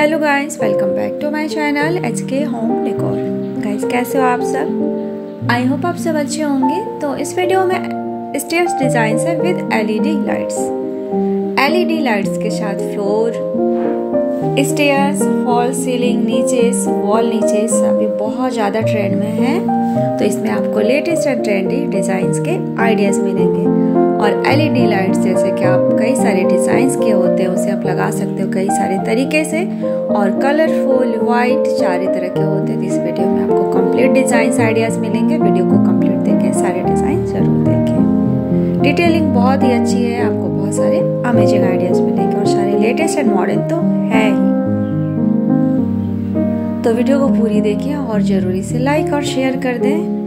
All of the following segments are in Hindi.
Hello guys, welcome back to my channel HK home decor. Guys कैसे हो आप सब? आई होप आप सब अच्छे होंगे। तो इस वीडियो में स्टेप्स डिज़ाइन है विद एलईडी लाइट्स के साथ floor, stairs, fall ceiling, niches, wall niches अभी बहुत ज़्यादा ट्रेंड में है। तो इसमें आपको लेटेस्ट और ट्रेंडी डिज़ाइंस के आइडियाज़ मिलेंगे और एलईडी लाइट्स जैसे कि आप कई सारे डिज़ाइंस के होते हैं उसे आप लगा सकते हो कई सारे तरीके से और कलरफुल वाइट चारों तरह के होते हैं। इस वीडियो में आपको कंप्लीट डिज़ाइंस आइडियाज़ मिलेंगे। वीडियो को कंप्लीट देखें, सारे डिज़ाइन जरूर देखें, डिटेलिंग बहुत ही अच्छी है। आपको बहुत सारे अमेजिंग आइडियाज़ मिलेंगे और सारे लेटेस्ट एंड मॉडर्न तो है ही। तो वीडियो को पूरी देखिए और ज़रूरी से लाइक और शेयर कर दें।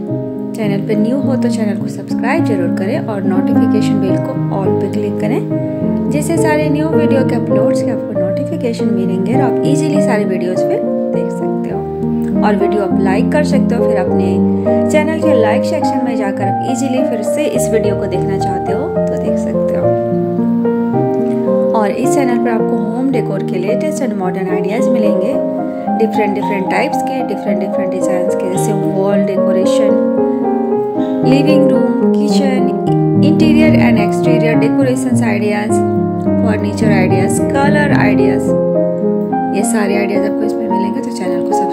चैनल पर न्यू हो तो चैनल को सब्सक्राइब जरूर करें और नोटिफिकेशन बेल को ऑल पे क्लिक करें, जिससे सारे न्यू वीडियो के अपलोड्स के आपको नोटिफिकेशन मिलेंगे और आप इजीली सारे वीडियोस पे देख सकते हो। और वीडियो आप लाइक कर सकते हो, फिर अपने चैनल के लाइक सेक्शन में जाकर आप इजीली फिर से इस वीडियो को देखना चाहते हो तो देख सकते हो। और इस चैनल पर आपको होम डेकोर के लेटेस्ट एंड मॉडर्न आइडियाज़ मिलेंगे, डिफरेंट टाइप्स के, डिफरेंट डिज़ाइंस के, जैसे wall decoration, living room, kitchen, interior and exterior decorations ideas, furniture ideas, colour ideas, ये सारे आइडियाज़ आपको इसमें मिलेंगे। तो चैनल को